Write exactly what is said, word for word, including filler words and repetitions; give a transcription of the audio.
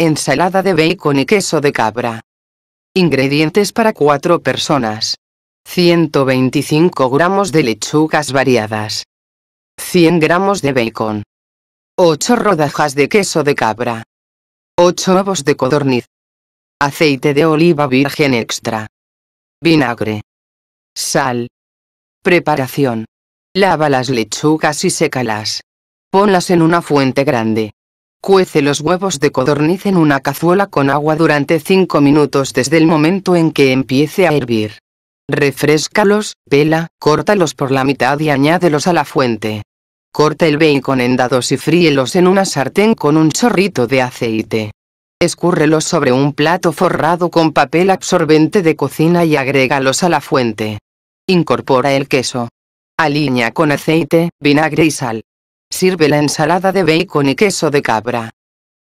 Ensalada de bacon y queso de cabra. Ingredientes para cuatro personas. ciento veinticinco gramos de lechugas variadas. cien gramos de bacon. ocho rodajas de queso de cabra. ocho huevos de codorniz. Aceite de oliva virgen extra. Vinagre. Sal. Preparación. Lava las lechugas y sécalas. Ponlas en una fuente grande. Cuece los huevos de codorniz en una cazuela con agua durante cinco minutos desde el momento en que empiece a hervir. Refréscalos, pela, córtalos por la mitad y añádelos a la fuente. Corta el bacon en dados y fríelos en una sartén con un chorrito de aceite. Escúrrelos sobre un plato forrado con papel absorbente de cocina y agrégalos a la fuente. Incorpora el queso. Aliña con aceite, vinagre y sal. Sirve la ensalada de bacon y queso de cabra.